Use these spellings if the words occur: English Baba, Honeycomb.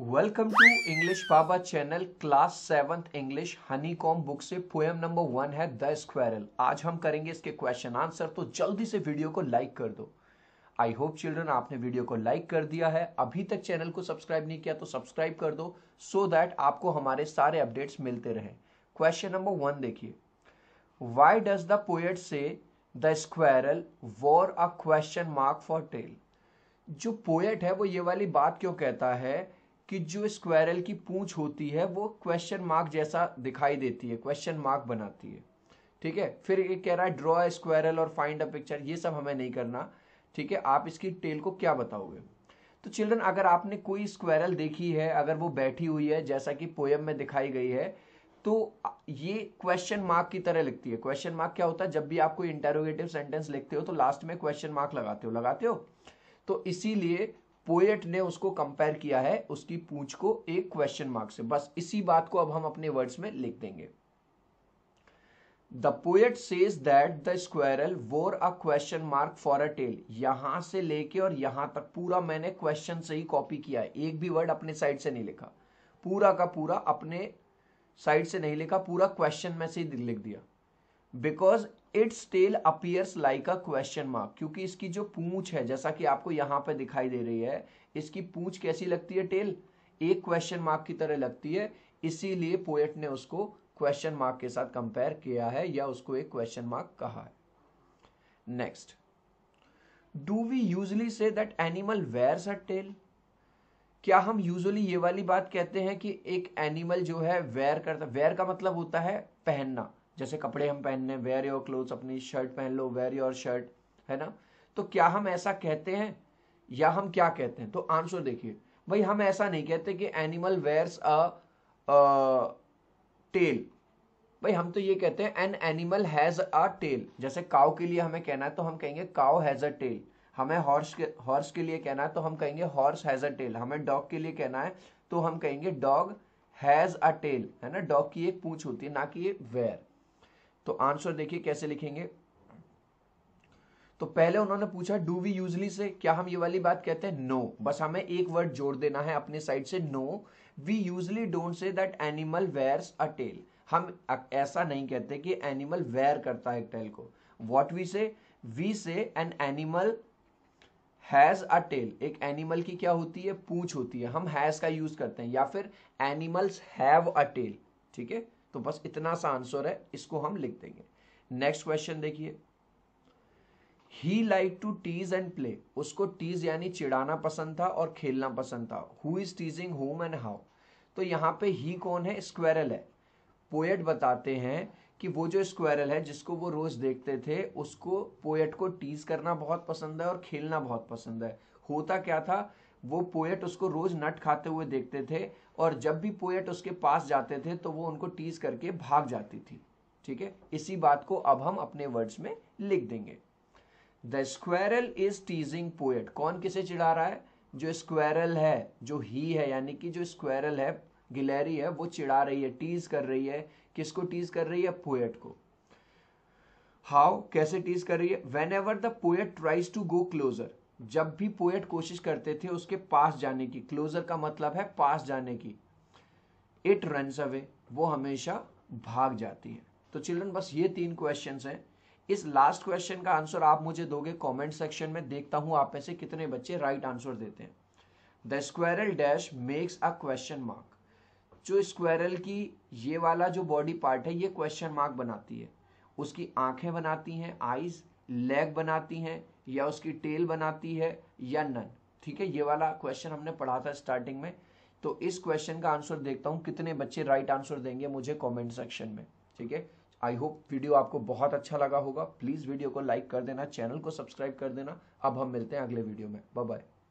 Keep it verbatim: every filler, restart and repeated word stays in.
Welcome to English Baba channel. Class seventh English honeycomb book से poem number one है the squirrel. आज हम करेंगे इसके क्वेश्चन आंसर, तो जल्दी से वीडियो को लाइक कर दो। आई होप चिल्ड्रन आपने वीडियो को लाइक कर दिया है। अभी तक चैनल को सब्सक्राइब नहीं किया तो सब्सक्राइब कर दो सो दैट आपको हमारे सारे अपडेट्स मिलते रहे। क्वेश्चन नंबर वन देखिए, why does the poet say the squirrel wore a question mark for tail. जो पोएट है वो ये वाली बात क्यों कहता है कि जो स्क्वेरल की पूंछ होती है वो क्वेश्चन मार्क जैसा दिखाई देती है, क्वेश्चन मार्क बनाती है। ठीक है, फिर ये कह रहा है ड्रॉ अ स्क्वेरल और फाइंड अ पिक्चर, ये सब हमें नहीं करना। ठीक है, आप इसकी टेल को क्या बताओगे? तो चिल्ड्रन अगर आपने कोई स्क्वेरल देखी है, अगर वो बैठी हुई है जैसा कि पोएम में दिखाई गई है, तो ये क्वेश्चन मार्क की तरह लिखती है। क्वेश्चन मार्क क्या होता है? जब भी आप कोई इंटरोगेटिव सेंटेंस लिखते हो तो लास्ट में क्वेश्चन मार्क लगाते हो लगाते हो तो इसीलिए पोएट ने उसको कंपेयर किया है, उसकी पूंछ को, एक क्वेश्चन मार्क से। बस इसी बात को अब हम अपने वर्ड्स में लिख देंगे। The poet says that the squirrel wore a question mark for a tail. यहां से लेके और यहां तक पूरा मैंने क्वेश्चन से ही कॉपी किया है, एक भी वर्ड अपने साइड से नहीं लिखा, पूरा का पूरा अपने साइड से नहीं लिखा, पूरा क्वेश्चन में से ही लिख दिया। Because its tail appears like a question mark, क्योंकि इसकी जो पूंछ है जैसा कि आपको यहाँ पे दिखाई दे रही है, इसकी पूंछ कैसी लगती है? टेल एक क्वेश्चन मार्क की तरह लगती है, इसीलिए पोएट ने उसको क्वेश्चन मार्क के साथ कंपेयर किया है या उसको एक क्वेश्चन मार्क कहा है। Next, do we usually say that animal wears a tail. क्या हम यूजुअली ये वाली बात कहते हैं कि एक एनिमल जो है वेयर करता, वेयर का मतलब होता है पहनना, जैसे कपड़े हम पहनने, वेयर योर क्लोथ्स, अपनी शर्ट पहन लो, वेयर योर शर्ट, है ना? तो क्या हम ऐसा कहते हैं या हम क्या कहते हैं? तो आंसर देखिए भाई, हम ऐसा नहीं कहते कि एनिमल वेयर्स अ टेल। भाई हम तो ये कहते हैं an animal has a tail. जैसे काउ के लिए हमें कहना है तो हम कहेंगे काउ हैज अ टेल। हमें हॉर्स के हॉर्स के लिए कहना है तो हम कहेंगे हॉर्स हैज अ टेल। हमें डॉग के लिए कहना है तो हम कहेंगे डॉग हैज अ टेल, है ना? डॉग की एक पूंछ होती है, ना कि ये वेयर। तो आंसर देखिए कैसे लिखेंगे। तो पहले उन्होंने पूछा डू वी यूजली से, क्या हम ये वाली बात कहते हैं? No no. बस हमें एक वर्ड जोड़ देना है अपने साइड से। No we usually don't say that animal wears a tail. हम ऐसा नहीं कहते कि एनिमल वेयर करता है टेल को। What we say, we say an animal has a tail. एक एनिमल की क्या होती है? पूंछ होती है। हम हैज का यूज करते हैं, या फिर एनिमल्स हैव अ टेल। ठीक है, तो बस इतना सा आंसर है, इसको हम लिख देंगे। नेक्स्ट क्वेश्चन देखिए, he like to tease and play. उसको टीज यानी चिढ़ाना पसंद था और खेलना पसंद था। Who is teasing whom and how. तो यहाँ पे ही कौन है? स्क्वेरल है। पोएट बताते हैं कि वो जो स्क्वेरल है जिसको वो रोज देखते थे, उसको, पोएट को टीज करना बहुत पसंद है और खेलना बहुत पसंद है। होता क्या था, वो पोएट उसको रोज नट खाते हुए देखते थे और जब भी पोएट उसके पास जाते थे तो वो उनको टीज करके भाग जाती थी। ठीक है, इसी बात को अब हम अपने वर्ड्स में लिख देंगे। The squirrel is teasing poet. कौन किसे चिढ़ा रहा है? जो स्क्वेरल है, जो ही है, यानी कि जो स्क्वेरल है, गिलहरी है, वो चिढ़ा रही है, टीज कर रही है। किसको टीज कर रही है? पोएट को। हाउ, कैसे टीज कर रही है? Whenever the poet tries to go closer. जब भी पोएट कोशिश करते थे उसके पास जाने की, क्लोजर का मतलब है पास जाने की, इट रन्स अवे, वो हमेशा भाग जाती है। तो चिल्ड्रन बस ये तीन क्वेश्चंस हैं। इस लास्ट क्वेश्चन का आंसर आप मुझे दोगे कमेंट सेक्शन में, देखता हूं आप में से कितने बच्चे राइट आंसर देते हैं। The squirrel dash makes a question mark. जो स्क्वेरल की ये वाला जो बॉडी पार्ट है ये क्वेश्चन मार्क बनाती है, उसकी आंखें बनाती हैं, आईज, लेग बनाती हैं, या उसकी टेल बनाती है, या नन। ठीक है, ये वाला क्वेश्चन हमने पढ़ा था स्टार्टिंग में। तो इस क्वेश्चन का आंसर देखता हूँ कितने बच्चे राइट आंसर देंगे मुझे कमेंट सेक्शन में। ठीक है, आई होप वीडियो आपको बहुत अच्छा लगा होगा। प्लीज़ वीडियो को लाइक कर देना, चैनल को सब्सक्राइब कर देना। अब हम मिलते हैं अगले वीडियो में। Bye bye.